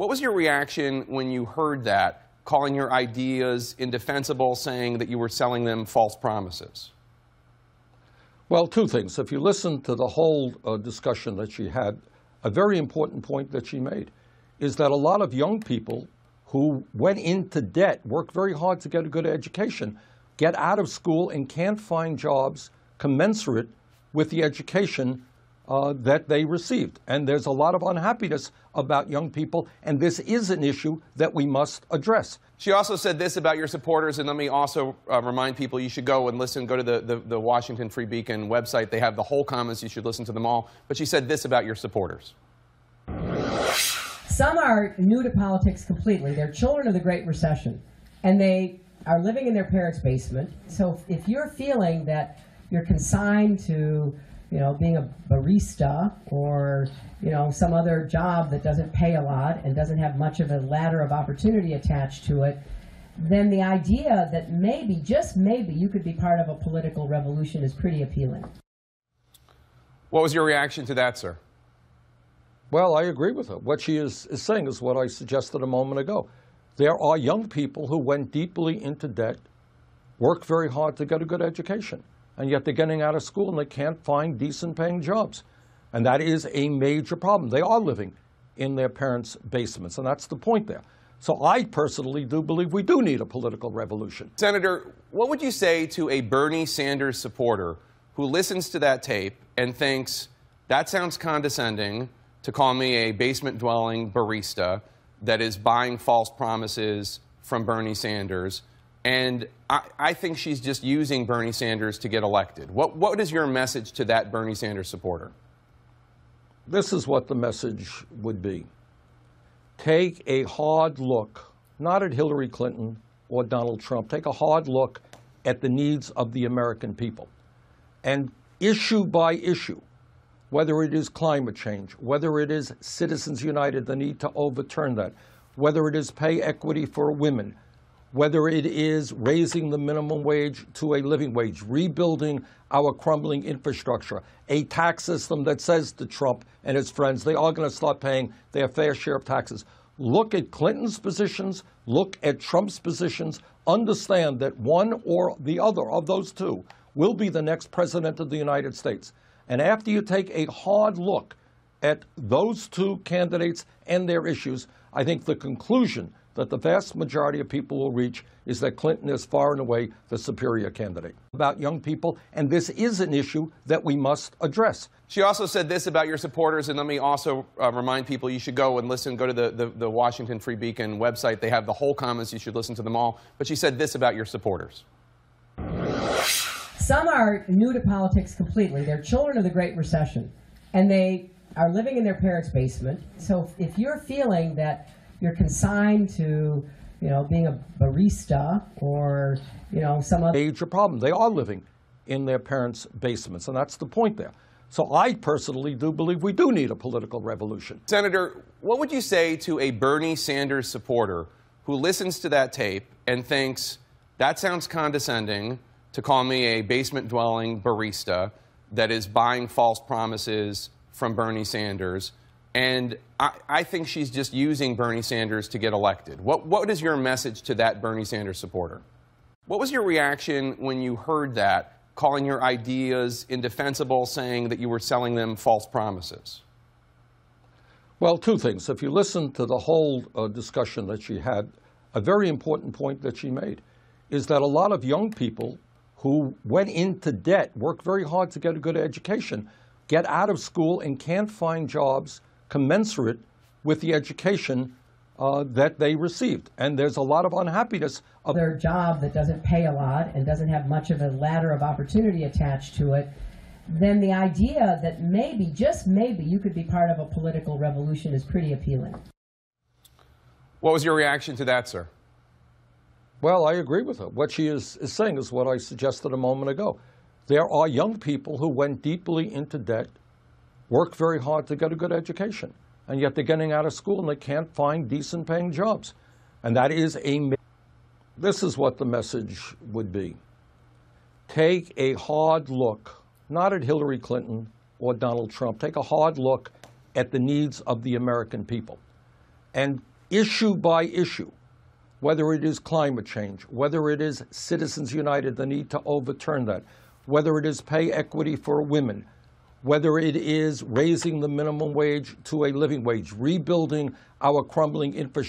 What was your reaction when you heard that, calling your ideas indefensible, saying that you were selling them false promises? Well, two things. If you listen to the whole discussion that she had, a very important point that she made is that a lot of young people who went into debt, worked very hard to get a good education, get out of school and can't find jobs commensurate with the education that they received. And there's a lot of unhappiness about young people, and this is an issue that we must address. She also said this about your supporters, and let me also remind people you should go and listen, go to the Washington Free Beacon website. They have the whole comments. You should listen to them all. But she said this about your supporters. Some are new to politics completely. They're children of the Great Recession, and they are living in their parents' basement. So if you're feeling that you're consigned to being a barista or, some other job that doesn't pay a lot and doesn't have much of a ladder of opportunity attached to it, then the idea that maybe, just maybe, you could be part of a political revolution is pretty appealing. What was your reaction to that, sir? Well, I agree with her. What she is saying is what I suggested a moment ago. There are young people who went deeply into debt, worked very hard to get a good education, and yet they're getting out of school and they can't find decent paying jobs. And that is a major problem. They are living in their parents' basements, and that's the point there. So I personally do believe we do need a political revolution. Senator, what would you say to a Bernie Sanders supporter who listens to that tape and thinks, that sounds condescending to call me a basement-dwelling barista that is buying false promises from Bernie Sanders? And I think she's just using Bernie Sanders to get elected. What is your message to that Bernie Sanders supporter? This is what the message would be. Take a hard look, not at Hillary Clinton or Donald Trump. Take a hard look at the needs of the American people. And issue by issue, whether it is climate change, whether it is Citizens United, the need to overturn that, whether it is pay equity for women, whether it is raising the minimum wage to a living wage, rebuilding our crumbling infrastructure, a tax system that says to Trump and his friends, they are going to start paying their fair share of taxes. Look at Clinton's positions, look at Trump's positions, understand that one or the other of those two will be the next president of the United States. And after you take a hard look at those two candidates and their issues, I think the conclusion that the vast majority of people will reach is that Clinton is far and away the superior candidate. About young people, and this is an issue that we must address. She also said this about your supporters, and let me also remind people you should go and listen, go to the Washington Free Beacon website. They have the whole comments. You should listen to them all. But she said this about your supporters. Some are new to politics completely. They're children of the Great Recession, and they are living in their parents' basement. So if you're feeling that you're consigned to, being a barista or, some other major problem. They are living in their parents' basements, and that's the point there. So I personally do believe we do need a political revolution. Senator, what would you say to a Bernie Sanders supporter who listens to that tape and thinks, that sounds condescending to call me a basement-dwelling barista that is buying false promises from Bernie Sanders? And I think she's just using Bernie Sanders to get elected. What is your message to that Bernie Sanders supporter? What was your reaction when you heard that, calling your ideas indefensible, saying that you were selling them false promises? Well, two things. If you listen to the whole discussion that she had, a very important point that she made is that a lot of young people who went into debt, worked very hard to get a good education, get out of school and can't find jobs commensurate with the education that they received. And there's a lot of unhappiness about their job that doesn't pay a lot and doesn't have much of a ladder of opportunity attached to it. Then the idea that maybe, just maybe, you could be part of a political revolution is pretty appealing. What was your reaction to that, sir? Well, I agree with her. What she is saying is what I suggested a moment ago. There are young people who went deeply into debt, work very hard to get a good education, and yet they're getting out of school and they can't find decent paying jobs. And that is a... This is what the message would be. Take a hard look, not at Hillary Clinton or Donald Trump. Take a hard look at the needs of the American people. And issue by issue, whether it is climate change, whether it is Citizens United, the need to overturn that, whether it is pay equity for women, whether it is raising the minimum wage to a living wage, rebuilding our crumbling infrastructure.